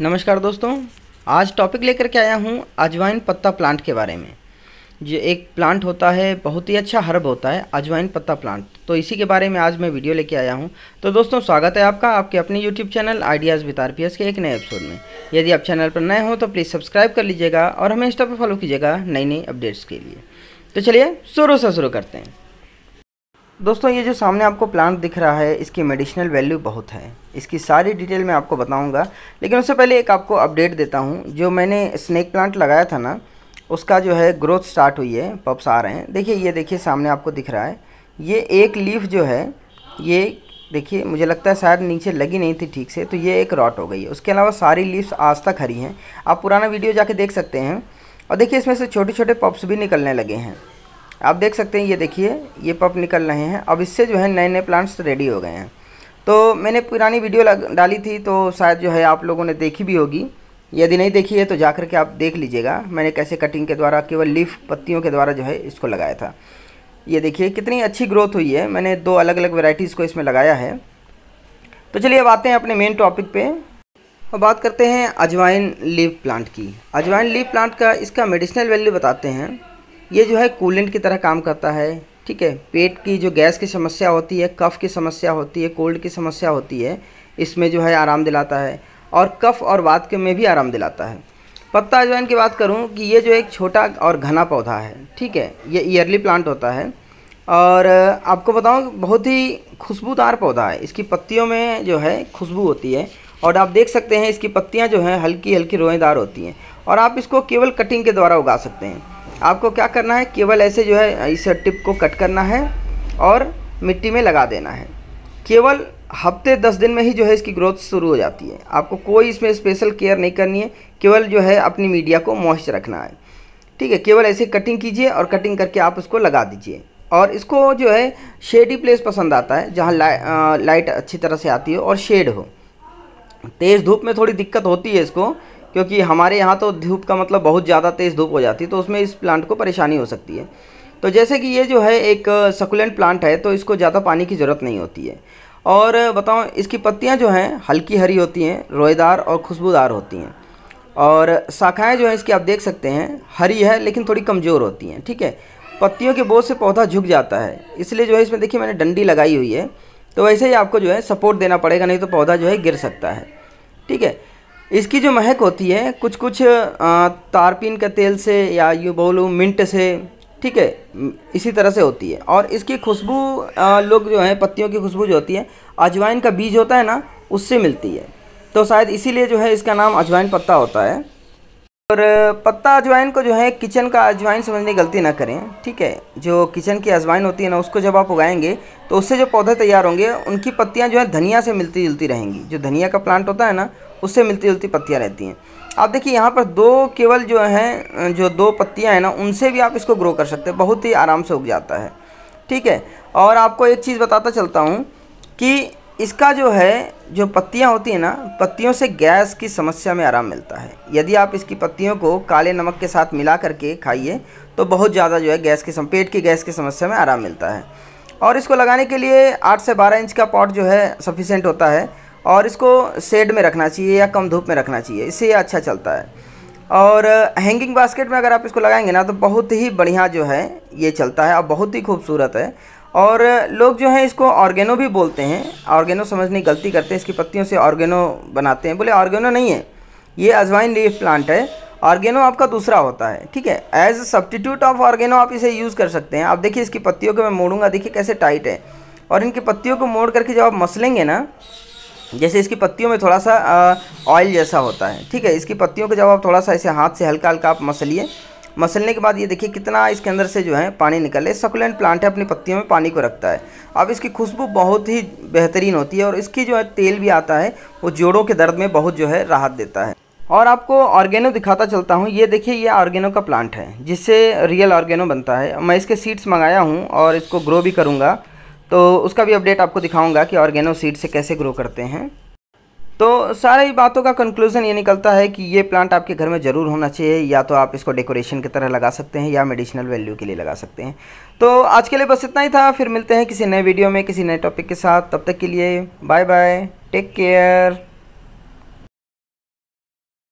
नमस्कार दोस्तों, आज टॉपिक लेकर के आया हूँ अजवाइन पत्ता प्लांट के बारे में। ये एक प्लांट होता है, बहुत ही अच्छा हर्ब होता है अजवाइन पत्ता प्लांट। तो इसी के बारे में आज मैं वीडियो लेके आया हूँ। तो दोस्तों स्वागत है आपका आपके अपने YouTube चैनल आइडियाज़ वितार पियस के एक नए एपिसोड में। यदि आप चैनल पर नए हो तो प्लीज़ सब्सक्राइब कर लीजिएगा और हमें इंस्टा पर फॉलो कीजिएगा नई नई अपडेट्स के लिए। तो चलिए शुरू करते हैं। दोस्तों ये जो सामने आपको प्लांट दिख रहा है, इसकी मेडिसिनल वैल्यू बहुत है। इसकी सारी डिटेल मैं आपको बताऊंगा, लेकिन उससे पहले एक आपको अपडेट देता हूं। जो मैंने स्नेक प्लांट लगाया था ना, उसका जो है ग्रोथ स्टार्ट हुई है, पप्स आ रहे हैं। देखिए ये देखिए सामने आपको दिख रहा है, ये एक लीफ जो है ये देखिए, मुझे लगता है शायद नीचे लगी नहीं थी ठीक से, तो ये एक रॉट हो गई है। उसके अलावा सारी लीव्स आज तक हरी हैं। आप पुराना वीडियो जाके देख सकते हैं। और देखिए इसमें से छोटे छोटे पप्स भी निकलने लगे हैं, आप देख सकते हैं। ये देखिए ये पप निकल रहे हैं। अब इससे जो है नए नए प्लांट्स रेडी हो गए हैं। तो मैंने पुरानी वीडियो डाली थी, तो शायद जो है आप लोगों ने देखी भी होगी। यदि नहीं देखी है तो जाकर के आप देख लीजिएगा, मैंने कैसे कटिंग के द्वारा केवल लीफ पत्तियों के द्वारा जो है इसको लगाया था। ये देखिए कितनी अच्छी ग्रोथ हुई है। मैंने दो अलग अलग वेराइटीज़ को इसमें लगाया है। तो चलिए अब आते हैं अपने मेन टॉपिक पर और बात करते हैं अजवाइन लीफ प्लांट की। अजवाइन लीफ प्लांट का इसका मेडिसिनल वैल्यू बताते हैं। ये जो है कूलेंट की तरह काम करता है, ठीक है। पेट की जो गैस की समस्या होती है, कफ़ की समस्या होती है, कोल्ड की समस्या होती है, इसमें जो है आराम दिलाता है। और कफ़ और वात के में भी आराम दिलाता है। पत्ता अजवाइन की बात करूं कि ये जो एक छोटा और घना पौधा है, ठीक है। ये ईयरली प्लांट होता है और आपको बताऊँ बहुत ही खुशबूदार पौधा है। इसकी पत्तियों में जो है खुशबू होती है और आप देख सकते हैं इसकी पत्तियाँ जो हैं हल्की हल्की रोएदार होती हैं। और आप इसको केवल कटिंग के द्वारा उगा सकते हैं। आपको क्या करना है, केवल ऐसे जो है इस टिप को कट करना है और मिट्टी में लगा देना है। केवल हफ्ते 10 दिन में ही जो है इसकी ग्रोथ शुरू हो जाती है। आपको कोई इसमें स्पेशल केयर नहीं करनी है, केवल जो है अपनी मीडिया को मॉइस्चर रखना है, ठीक है। केवल ऐसे कटिंग कीजिए और कटिंग करके आप उसको लगा दीजिए। और इसको जो है शेडी प्लेस पसंद आता है, जहाँ लाइट अच्छी तरह से आती हो और शेड हो। तेज़ धूप में थोड़ी दिक्कत होती है इसको, क्योंकि हमारे यहाँ तो धूप का मतलब बहुत ज़्यादा तेज़ धूप हो जाती है, तो उसमें इस प्लांट को परेशानी हो सकती है। तो जैसे कि ये जो है एक सकुलेंट प्लांट है, तो इसको ज़्यादा पानी की ज़रूरत नहीं होती है। और बताओ इसकी पत्तियाँ जो हैं हल्की हरी होती हैं, रोएदार और खुशबूदार होती हैं। और शाखाएँ जो हैं इसकी आप देख सकते हैं हरी है, लेकिन थोड़ी कमज़ोर होती हैं, ठीक है। पत्तियों के बोझ से पौधा झुक जाता है, इसलिए जो है इसमें देखिए मैंने डंडी लगाई हुई है। तो वैसे ही आपको जो है सपोर्ट देना पड़ेगा, नहीं तो पौधा जो है गिर सकता है, ठीक है। इसकी जो महक होती है कुछ तारपीन के तेल से या यूँ बोलूँ मिंट से, ठीक है, इसी तरह से होती है। और इसकी खुशबू लोग जो हैं पत्तियों की खुशबू जो होती है अजवाइन का बीज होता है ना, उससे मिलती है। तो शायद इसीलिए जो है इसका नाम अजवाइन पत्ता होता है। और पत्ता अजवाइन को जो है किचन का अजवाइन समझने की गलती ना करें, ठीक है। जो किचन की अजवाइन होती है ना, उसको जब आप उगाएंगे तो उससे जो पौधे तैयार होंगे उनकी पत्तियाँ जो है धनिया से मिलती जुलती रहेंगी। जो धनिया का प्लांट होता है ना, उससे मिलती जुलती पत्तियाँ रहती हैं। आप देखिए यहाँ पर केवल दो पत्तियाँ हैं ना, उनसे भी आप इसको ग्रो कर सकते हैं, बहुत ही आराम से उग जाता है, ठीक है। और आपको एक चीज़ बताता चलता हूँ कि इसका जो है जो पत्तियाँ होती हैं ना, पत्तियों से गैस की समस्या में आराम मिलता है। यदि आप इसकी पत्तियों को काले नमक के साथ मिला करके खाइए तो बहुत ज़्यादा जो है पेट की गैस की समस्या में आराम मिलता है। और इसको लगाने के लिए 8 से 12 इंच का पॉट जो है सफिशेंट होता है। और इसको शेड में रखना चाहिए या कम धूप में रखना चाहिए, इससे ये अच्छा चलता है। और हैंगिंग बास्केट में अगर आप इसको लगाएंगे ना तो बहुत ही बढ़िया जो है ये चलता है और बहुत ही खूबसूरत है। और लोग जो हैं इसको ऑरेगैनो भी बोलते हैं। ऑरेगैनो समझने की गलती करते हैं, इसकी पत्तियों से ऑरेगैनो बनाते हैं। बोले ऑरेगैनो नहीं है, ये अजवाइन लीफ प्लांट है। ऑरेगैनो आपका दूसरा होता है, ठीक है। एज सब्स्टिट्यूट ऑफ ऑरेगैनो आप इसे यूज़ कर सकते हैं। आप देखिए इसकी पत्तियों को मैं मोड़ूंगा, देखिए कैसे टाइट है। और इनकी पत्तियों को मोड़ करके जब आप मसलेंगे ना, जैसे इसकी पत्तियों में थोड़ा सा ऑयल जैसा होता है, ठीक है। इसकी पत्तियों को जब आप थोड़ा सा ऐसे हाथ से हल्का हल्का आप मसलिए। मसलने के बाद ये देखिए कितना इसके अंदर से जो है पानी निकले। सकुलेंट प्लांट है, अपनी पत्तियों में पानी को रखता है। अब इसकी खुशबू बहुत ही बेहतरीन होती है और इसकी जो है तेल भी आता है, वो जोड़ों के दर्द में बहुत जो है राहत देता है। और आपको ऑरेगैनो दिखाता चलता हूँ। ये देखिए ये ऑरेगैनो का प्लांट है, जिससे रियल ऑरेगैनो बनता है। मैं इसके सीड्स मंगाया हूँ और इसको ग्रो भी करूँगा, तो उसका भी अपडेट आपको दिखाऊँगा कि ऑरेगैनो सीड से कैसे ग्रो करते हैं। तो सारी बातों का कंक्लूजन ये निकलता है कि ये प्लांट आपके घर में ज़रूर होना चाहिए। या तो आप इसको डेकोरेशन की तरह लगा सकते हैं या मेडिसिनल वैल्यू के लिए लगा सकते हैं। तो आज के लिए बस इतना ही था। फिर मिलते हैं किसी नए वीडियो में किसी नए टॉपिक के साथ। तब तक के लिए बाय बाय, टेक केयर।